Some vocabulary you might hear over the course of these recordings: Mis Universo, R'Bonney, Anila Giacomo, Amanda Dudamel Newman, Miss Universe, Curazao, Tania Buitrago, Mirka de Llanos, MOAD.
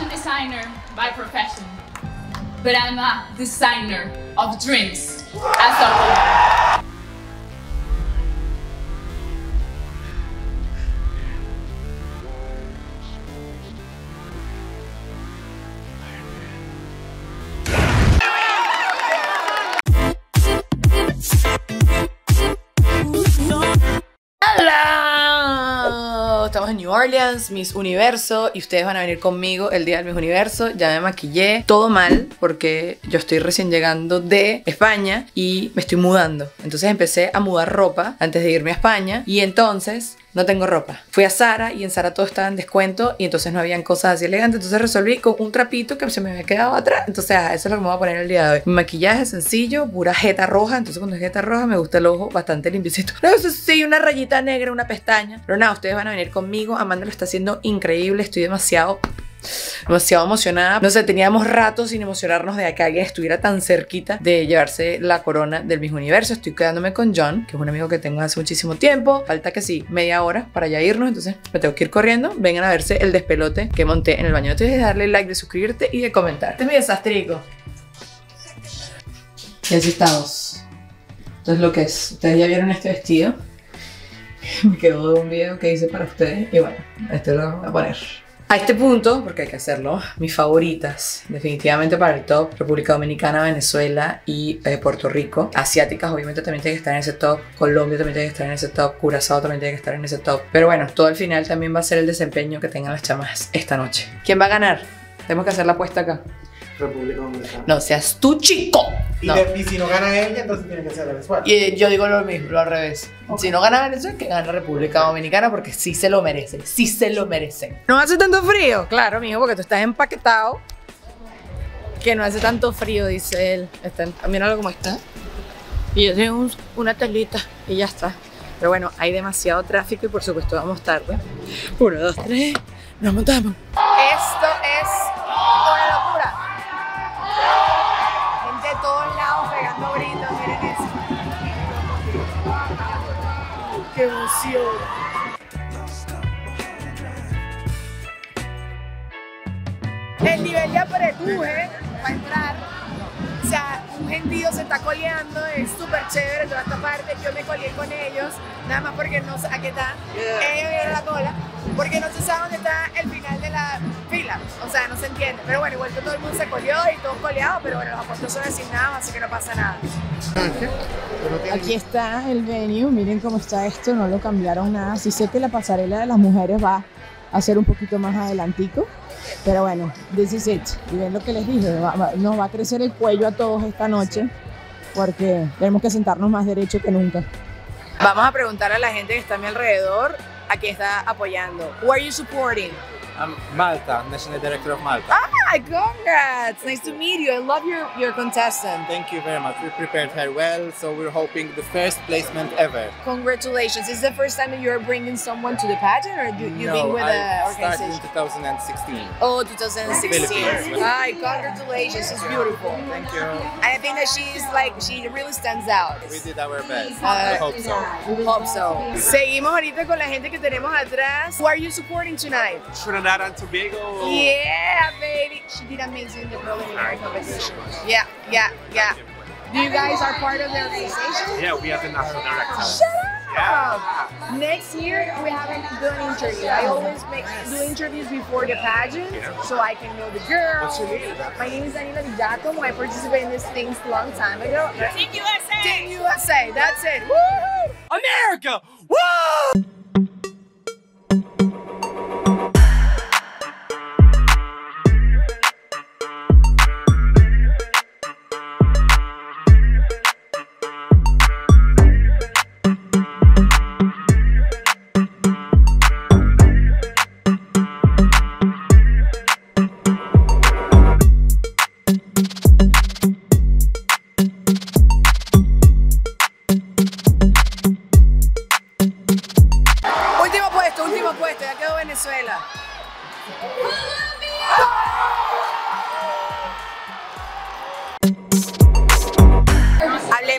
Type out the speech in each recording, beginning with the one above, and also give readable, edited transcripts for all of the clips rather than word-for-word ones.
fashion designer by profession, but I'm a designer of dreams as a whole. Estamos en New Orleans, Mis Universo, y ustedes van a venir conmigo el día del Mis Universo. Ya me maquillé, todo mal, porque yo estoy recién llegando de España y me estoy mudando. Entonces empecé a mudar ropa antes de irme a España y entonces no tengo ropa. Fui a Zara y en Zara todo estaba en descuento y entonces no habían cosas así elegantes. Entonces resolví con un trapito que se me había quedado atrás. Entonces eso es lo que me voy a poner el día de hoy. Mi maquillaje es sencillo, pura jeta roja. Entonces cuando es jeta roja me gusta el ojo bastante limpiecito. Luego eso sí, una rayita negra, una pestaña. Pero nada, ustedes van a venir conmigo. Amanda lo está haciendo increíble. Estoy demasiado emocionada. No sé, teníamos rato sin emocionarnos de que alguien estuviera tan cerquita de llevarse la corona del Mis Universo. Estoy quedándome con John, que es un amigo que tengo hace muchísimo tiempo. Falta que sí, media hora para ya irnos, entonces me tengo que ir corriendo. Vengan a verse el despelote que monté en el baño. No te dejes de darle like, de suscribirte y de comentar. Este es mi desastrico. Y así estamos. Entonces lo que es, ustedes ya vieron este vestido. Me quedó de un video que hice para ustedes. Y bueno, este lo voy a poner. A este punto, porque hay que hacerlo, mis favoritas, definitivamente para el top, República Dominicana, Venezuela y Puerto Rico. Asiáticas obviamente también tienen que estar en ese top, Colombia también tiene que estar en ese top, Curazao también tiene que estar en ese top. Pero bueno, todo al final también va a ser el desempeño que tengan las chamas esta noche. ¿Quién va a ganar? Tenemos que hacer la apuesta acá. República Dominicana. No seas tú, chico. No. Y si no gana ella, entonces tiene que ser Venezuela. Y yo digo lo mismo, lo al revés. Okay. Si no gana Venezuela, que gana República Dominicana, porque sí se lo merecen, sí se lo merecen. ¿No hace tanto frío? Claro, mijo, porque tú estás empaquetado. Que no hace tanto frío, dice él. Míralo cómo está. Y yo tengo una telita y ya está. Pero bueno, hay demasiado tráfico y por supuesto vamos tarde. 1, 2, 3, nos montamos. Esto es una locura. Gente de todos lados pegando gritos, miren eso. ¡Qué emoción! El nivel de apretuje para entrar, o sea, un gentío se está coleando, es súper chévere toda esta parte. Yo me coleé con ellos, nada más porque no sé a qué está, ellos vieron la cola, porque no se sabe dónde está el final de la fila, o sea, no se entiende. Pero bueno, igual que todo el mundo se coleó y todos coleados, pero bueno, los apuestos son asignados, así que no pasa nada. Aquí está el venue, miren cómo está esto, no lo cambiaron nada. Sí sé que la pasarela de las mujeres va a ser un poquito más adelantico, pero bueno, this is it. Y ven lo que les dije, nos va a crecer el cuello a todos esta noche porque tenemos que sentarnos más derecho que nunca. Vamos a preguntar a la gente que está a mi alrededor a quién está apoyando. Who are you supporting? I'm Malta, National Director of Malta. Ah, congrats! Nice to meet you. I love your contestant. Thank you very much. We prepared her well, so we're hoping the first placement ever. Congratulations. Is the first time that you're bringing someone to the pageant, or you've been with the organization? No, I started in 2016. Oh, 2016. Hi, congratulations. It's beautiful. Thank you. I think that she really stands out. We did our best. I hope so. We hope so. Seguimos ahorita con la gente que tenemos atrás. Who are you supporting tonight? And Tobago. Yeah, baby. She did amazing in the preliminary competition. Yeah. Do you guys are part of the organization? Yeah, we have the national director. Shut up! Yeah. Next year, we haven't done interviews. I always do interviews before the pageant, so I can know the girls. What's your name? My name is Anila Giacomo. I participated in these things a long time ago. Yeah. Team USA! Team USA, that's it. Woo! America! Woo!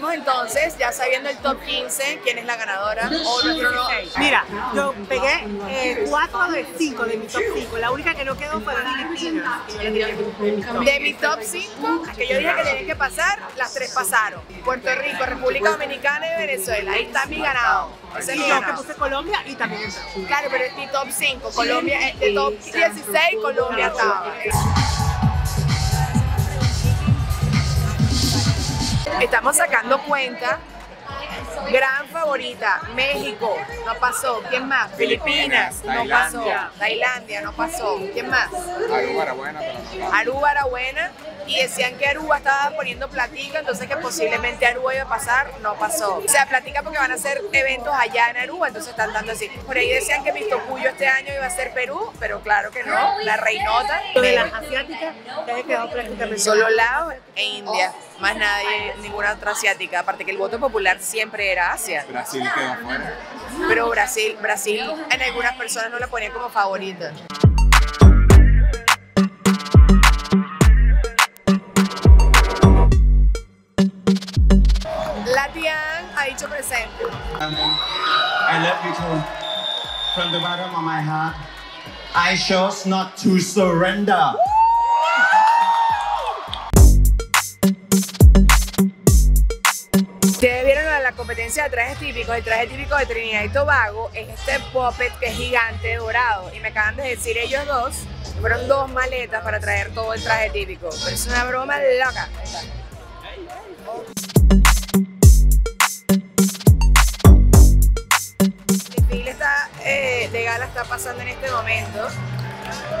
Sabemos entonces, ya sabiendo el top 15, quién es la ganadora o nuestro no. Mira, yo pegué 4 de 5 de mi top 5. La única que no quedó fue la Argentina. De mi top 5, que yo dije que tenían que pasar, las 3 pasaron. Puerto Rico, República Dominicana y Venezuela. Ahí está mi ganado. Ese es mi ganado. Yo que puse Colombia y también está. Claro, pero es mi top 5. Colombia, de top 16, Colombia estaba. Estamos sacando cuenta. Gran favorita, México, no pasó. ¿Quién más? Filipinas, no pasó. Tailandia, no pasó. ¿Quién más? Aruba era buena, pero no. Aruba era buena y decían que Aruba estaba poniendo platica, entonces que posiblemente Aruba iba a pasar, no pasó. O sea, platica porque van a hacer eventos allá en Aruba, entonces están dando así. Por ahí decían que Mistocuyo este año iba a ser Perú, pero claro que no, la reinota. De las asiáticas, ya quedó prácticamente solo Laos e India, más nadie, ninguna otra asiática, aparte que el voto popular siempre era Asia. Brasil quedó fuera. Pero Brasil en algunas personas no la ponían como favorita. Latian ha dicho presente. I love you too. From the bottom of my heart, I chose not to surrender. Ustedes vieron la competencia de trajes típicos. El traje típico de Trinidad y Tobago es este puppet que es gigante, dorado. Y me acaban de decir ellos dos, que fueron 2 maletas para traer todo el traje típico. Pero es una broma loca. El desfile de gala está pasando en este momento.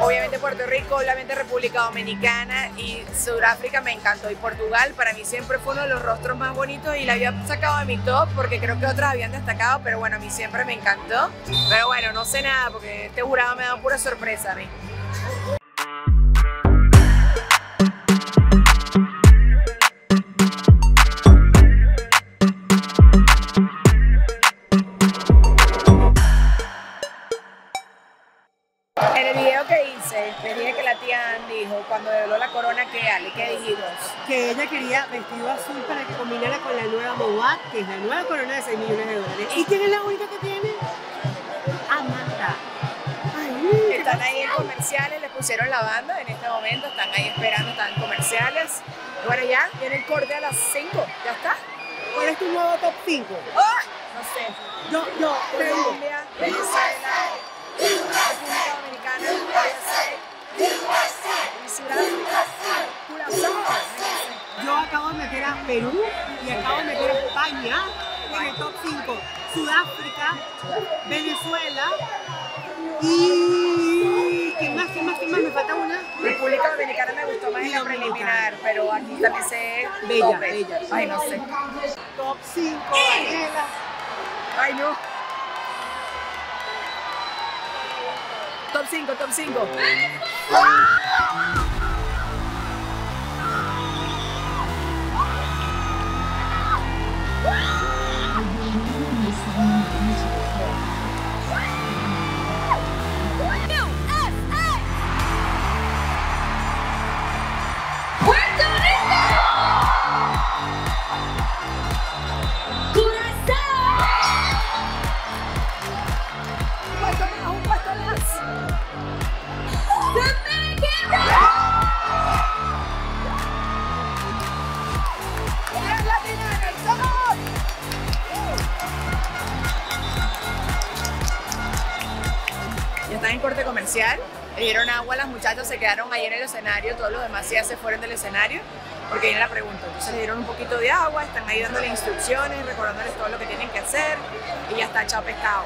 Obviamente Puerto Rico, obviamente República Dominicana y Sudáfrica me encantó. Y Portugal para mí siempre fue uno de los rostros más bonitos y la había sacado de mi top porque creo que otras habían destacado, pero bueno, a mí siempre me encantó. Pero bueno, no sé nada porque este jurado me ha dado pura sorpresa a mí. Le dije que la tía Ann dijo cuando reveló la corona que Ale, ¿qué dijimos? Que ella quería vestido azul para que combinara con la nueva MOAD, que es la nueva corona de $6 millones. ¿Y quién es la única que tiene? Amanda. Ay, están ahí en comerciales, les pusieron la banda en este momento, están ahí esperando, están en comerciales. Bueno, ya viene el corte a las 5, ¿ya está? ¿Cuál es tu nuevo top 5? ¡Oh! No sé. Yo, Colombia, Venezuela, República Dominicana, yo acabo de meter a Perú y acabo de meter a España en el top 5, Sudáfrica, Venezuela y... ¿Qué más? Me falta una. República Dominicana me gustó más en la preliminar, pero aquí también se... Bella. Ay, no sé. Top 5, Angela. Ay, no. Top 5. Corte comercial, le dieron agua, las muchachas se quedaron ahí en el escenario, todos los demás ya se fueron del escenario porque viene la pregunta, entonces le dieron un poquito de agua, están ahí dándole instrucciones, recordándoles todo lo que tienen que hacer y ya está, chao pescado.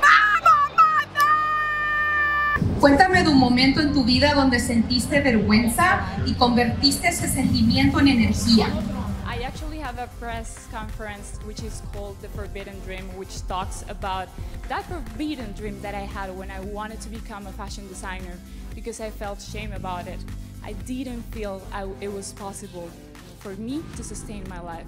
¡Vamos, manda! Cuéntame de un momento en tu vida donde sentiste vergüenza y convertiste ese sentimiento en energía. I actually have a press conference which is called The Forbidden Dream, which talks about that forbidden dream that I had when I wanted to become a fashion designer because I felt shame about it. I didn't feel it was possible for me to sustain my life,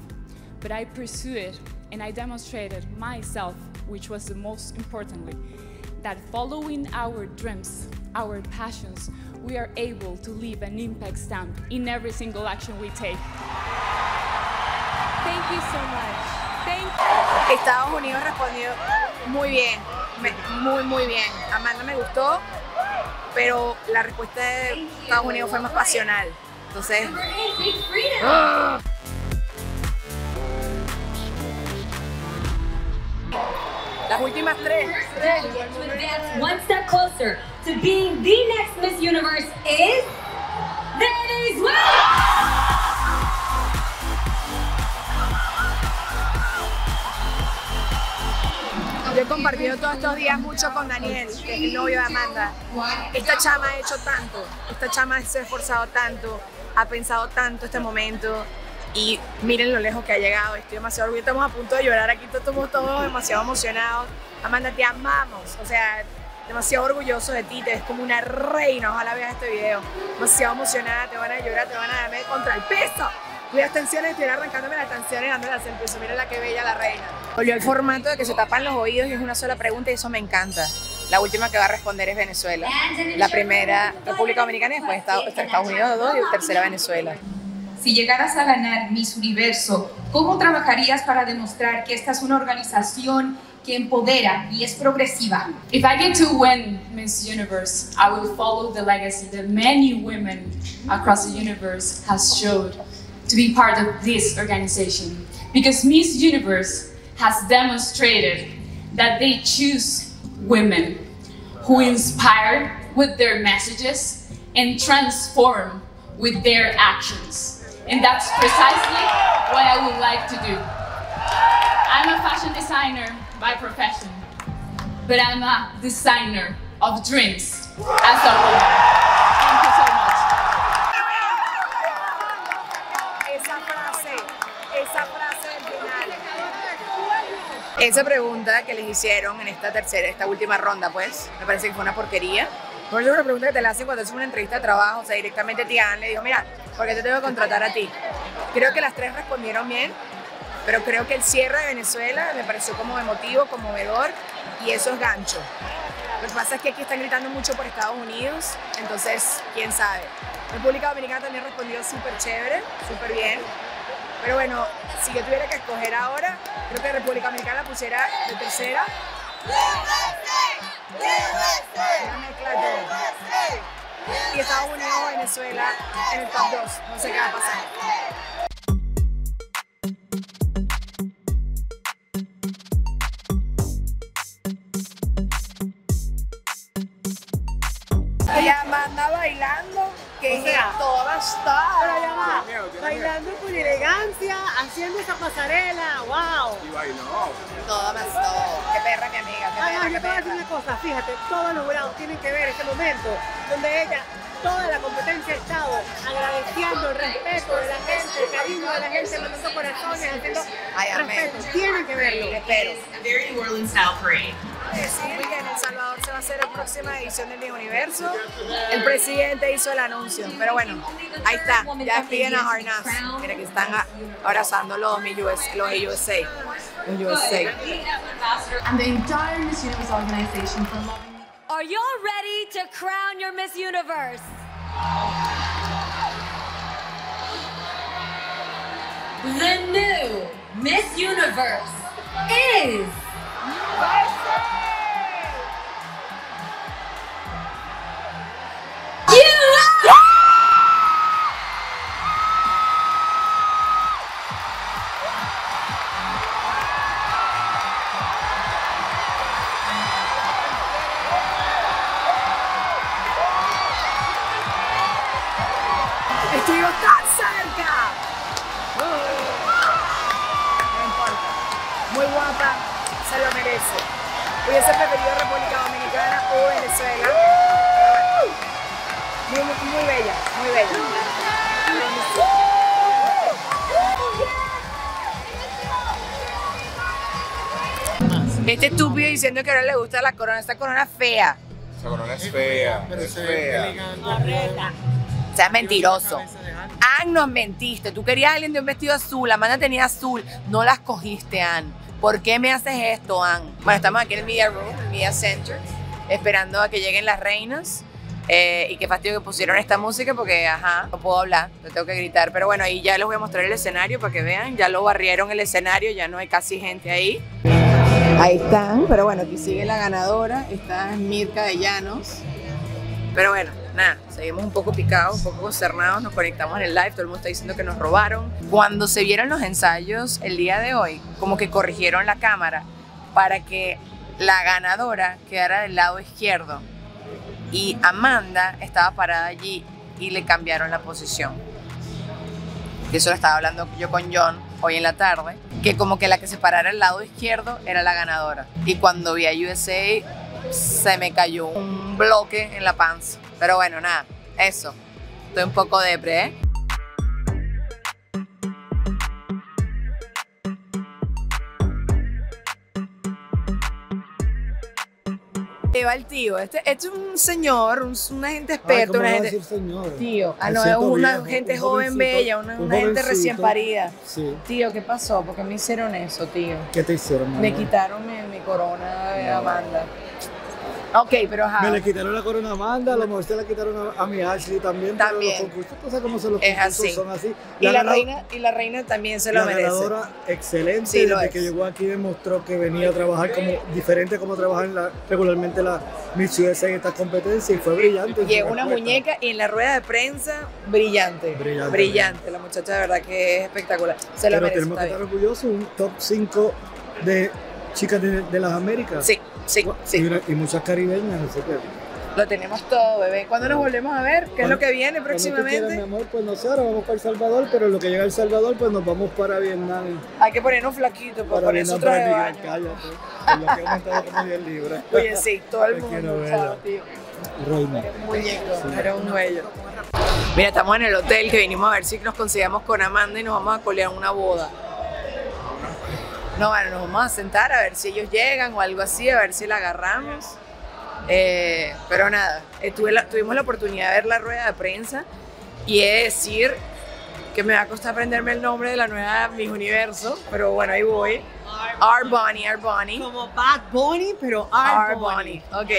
but I pursued it and I demonstrated myself, which was the most importantly, that following our dreams, our passions, we are able to leave an impact stamp in every single action we take. Thank you so much. Thank you. Estados Unidos respondió muy bien, muy bien. Amanda me gustó, pero la respuesta de Estados Unidos fue más pasional. Entonces... Las últimas tres. To advance one step closer to being the next Miss Universe is Venezuela. Yo he compartido todos estos días mucho con Daniel, que es el novio de Amanda. Esta chama ha hecho tanto, esta chama se ha esforzado tanto, ha pensado tanto este momento. Y miren lo lejos que ha llegado, estoy demasiado orgullosa, estamos a punto de llorar aquí, estamos todos demasiado emocionados. Amanda, te amamos, o sea, demasiado orgulloso de ti, te ves como una reina, ojalá veas este video. Demasiado emocionada, te van a llorar, te van a darme contra el peso. Las tensiones, estoy arrancándome las tensiones, dándolas el peso, miren la que bella la reina. Volvió el formato de que se tapan los oídos y es una sola pregunta y eso me encanta. La última que va a responder es Venezuela, la primera República Dominicana y después Estados Unidos 2 y tercera Venezuela. Si llegaras a ganar Mis Universo, ¿cómo trabajarías para demostrar que esta es una organización que empodera y es progresiva? If I get to win Miss Universe, I will follow the legacy that many women across the universe has showed to be part of this organization. Because Miss Universe has demonstrated that they choose women who inspire with their messages and transform with their actions. And that's precisely what I would like to do. I'm a fashion designer by profession, but I'm a designer of dreams as a woman. Thank you so much. Esa frase del final. Esa pregunta que les hicieron en esta última ronda, pues, me parece que fue una porquería. Por eso es una pregunta que te la hacen cuando haces una entrevista de trabajo, o sea, directamente Tian le dijo, mira, porque te tengo que contratar a ti. Creo que las tres respondieron bien, pero creo que el cierre de Venezuela me pareció como emotivo, conmovedor, y eso es gancho. Lo que pasa es que aquí están gritando mucho por Estados Unidos, entonces, quién sabe. República Dominicana también respondió súper chévere, súper bien, pero bueno, si yo tuviera que escoger ahora, creo que República Dominicana pusiera de tercera. Y Estados Unidos o Venezuela en el top 2, no sé qué va a pasar. Y Amanda bailando, que es toda star. Bailando con elegancia, haciendo esa pasarela, wow. Y bailó. Toda más todo. Qué perra, mi amiga. Yo te voy a decir una cosa, fíjate, todos los jurados tienen que ver este momento donde ella, toda la competencia ha estado agradeciendo el respeto de la gente, el cariño de la gente, mandando corazones, haciendo respeto. Tienen que verlo. Espero. Very New Orleans style parade. Decir que en El Salvador se va a hacer la próxima edición del Mis Universo. El presidente hizo el anuncio, pero bueno, ahí está. Ya despiden a Arnaz. Mira que están abrazando los USA. And the entire Miss Universe organization for loving me. Are you all ready to crown your Miss Universe? The new Miss Universe is ¡Estuvimos tan cerca! No importa. Muy guapa, se lo merece. Hubiese preferido República Dominicana o Venezuela. Muy bella, muy bella. Este estúpido diciendo que ahora le gusta la corona, esta corona es fea. Esa corona es fea, pero es fea. Seas mentiroso. Ann, nos mentiste. Tú querías a alguien de un vestido azul. Amanda tenía azul. No las cogiste, Ann. ¿Por qué me haces esto, Ann? Bueno, estamos aquí en el Media Room, el Media Center, esperando a que lleguen las reinas. Y qué fastidio que pusieron esta música porque, ajá, no puedo hablar, no tengo que gritar. Pero bueno, ahí ya les voy a mostrar el escenario para que vean. Ya lo barrieron el escenario, ya no hay casi gente ahí. Ahí están, pero bueno, aquí sigue la ganadora. Está Mirka de Llanos. Pero bueno, nada, seguimos un poco picados, un poco consternados. Nos conectamos en el live, todo el mundo está diciendo que nos robaron. Cuando se vieron los ensayos el día de hoy, como que corrigieron la cámara para que la ganadora quedara del lado izquierdo. Y Amanda estaba parada allí y le cambiaron la posición. De eso lo estaba hablando yo con John hoy en la tarde, que como que la que se parara al lado izquierdo era la ganadora. Y cuando vi a USA se me cayó un bloque en la panza. Pero bueno, nada, eso. Estoy un poco depre, ¿eh? Lleva el tío, este es un señor, un agente experto. Ay, una gente decir señor? Tío, ah, no, es una gente joven, bella, una gente recién parida. Sí. Tío, ¿qué pasó? ¿Por qué me hicieron eso, tío? ¿Qué te hicieron, mamá? Me quitaron mi corona de Amanda. Ok, pero ajá. Me le quitaron la corona a Amanda, a lo mejor se la quitaron a mi Ashley también. También. Pero los concursos, o sea, como se los concursos así. Son así. Y la reina también se lo merece. La ganadora excelente, sí, desde que llegó aquí demostró que venía a trabajar como diferente como trabajan regularmente las Miss USA en estas competencias y fue brillante. Llegó una muñeca y en la rueda de prensa, brillante. Brillante. La muchacha de verdad que es espectacular. Se lo merece. Pero tenemos que estar orgullosos, un top 5 de chicas de las Américas. Sí. Sí. Y muchas caribeñas, no sé qué. Lo tenemos todo, bebé. ¿Cuándo nos volvemos a ver? ¿Qué es lo que viene próximamente? Quieras, mi amor, pues nosotros vamos para El Salvador, pero en lo que llega a El Salvador, pues nos vamos para Vietnam. Hay que ponernos flaquitos para poner su traje de baño. Cállate. Lo que hemos estado como 10 libras. Oye, sí, todo el mundo. Chao, tío. Reina. Muñeco, sí. Era un dueño. Mira, estamos en el hotel que vinimos a ver si nos conseguíamos con Amanda y nos vamos a colear una boda. No, bueno, nos vamos a sentar a ver si ellos llegan o algo así, a ver si la agarramos. Pero nada, tuvimos la oportunidad de ver la rueda de prensa y he de decir que me va a costar aprenderme el nombre de la nueva Mis Universo, pero bueno, ahí voy. R'Bonney. Como Bad Bunny, pero R'Bonney. Ok.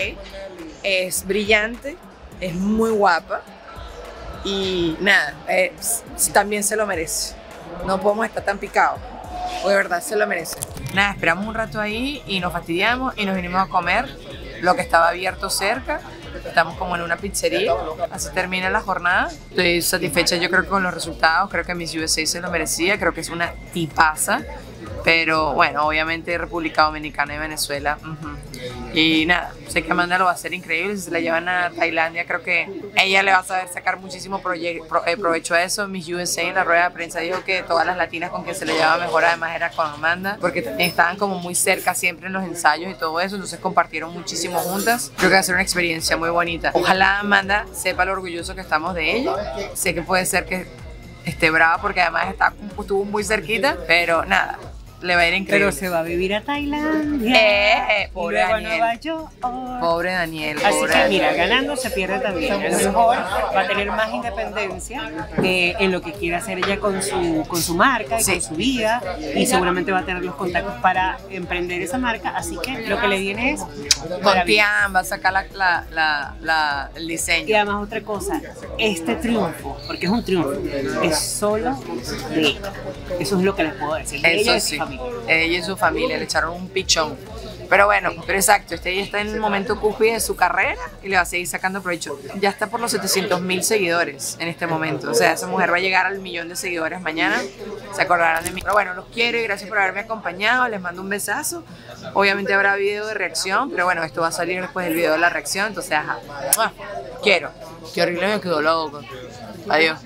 Es brillante, es muy guapa y nada, también se lo merece. No podemos estar tan picados. De verdad, se lo merece. Nada, esperamos un rato ahí y nos fastidiamos y nos vinimos a comer lo que estaba abierto cerca. Estamos como en una pizzería, así termina la jornada. Estoy satisfecha, yo creo que con los resultados, creo que Miss USA se lo merecía, creo que es una tipaza. Pero bueno, obviamente República Dominicana y Venezuela. Y nada, sé que Amanda lo va a hacer increíble. Si se la llevan a Tailandia, creo que ella le va a saber sacar muchísimo provecho a eso. Miss USA en la rueda de prensa dijo que todas las latinas con quien se le llevaba mejor además era con Amanda, porque también estaban como muy cerca siempre en los ensayos y todo eso, entonces compartieron muchísimo juntas. Creo que va a ser una experiencia muy bonita. Ojalá Amanda sepa lo orgulloso que estamos de ella. Sé que puede ser que esté brava porque además estuvo muy cerquita, pero nada. Le va a ir increíble. Pero se va a vivir a Tailandia. Pobre Daniel. Nueva York. Pobre Daniel. Así que mira, ganando se pierde también. A lo mejor va a tener más independencia en lo que quiera hacer ella con su marca y con su vida. Y seguramente va a tener los contactos para emprender esa marca. Así que lo que le viene es Contian, va a sacar el diseño. Y además otra cosa, este triunfo, porque es un triunfo, es solo de ella. Eso es lo que les puedo decir. Eso sí. Ella y su familia le echaron un pichón. Pero bueno, pero exacto, ella está en el momento cúspide de su carrera y le va a seguir sacando provecho. Ya está por los 700.000 seguidores en este momento. O sea, esa mujer va a llegar al 1.000.000 de seguidores mañana. Se acordarán de mí. Pero bueno, los quiero y gracias por haberme acompañado. Les mando un besazo. Obviamente habrá video de reacción, pero bueno, esto va a salir después del video de la reacción. Entonces, ajá. Quiero. Qué horrible me quedó la boca. Adiós.